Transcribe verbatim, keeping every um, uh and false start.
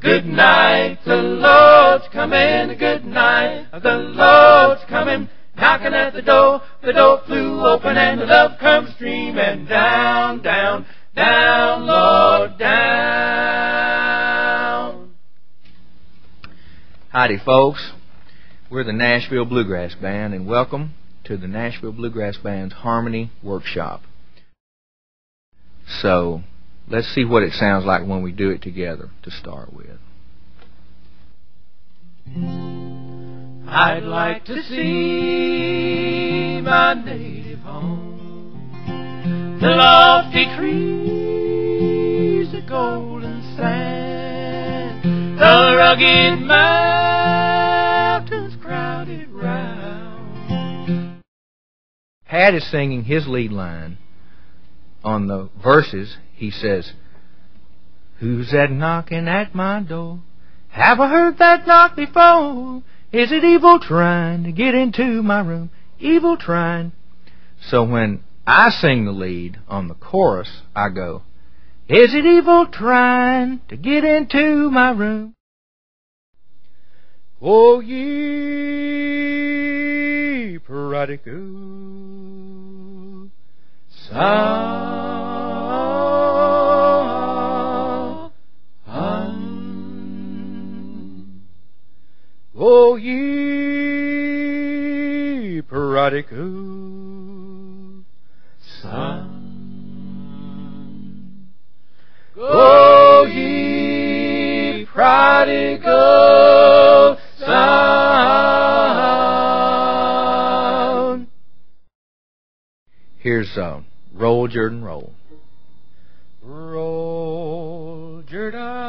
Good night, the Lord's coming. Good night, the Lord's coming. Knocking at the door, the door flew open, and the love comes streaming down, down, down, Lord, down. Howdy, folks. We're the Nashville Bluegrass Band, and welcome to the Nashville Bluegrass Band's Harmony Workshop. So, let's see what it sounds like when we do it together to start with. I'd like to see my native home, the lofty trees, the golden sand, the rugged mountains crowded round. Pat is singing his lead line. On the verses, he says, "Who's that knocking at my door? Have I heard that knock before? Is it evil trying to get into my room? Evil trying." So when I sing the lead on the chorus, I go, "Is it evil trying to get into my room? O ye prodigal son." O ye prodigal son, O ye prodigal son. Here's uh, Roll, Jordan, roll. Roll, Jordan.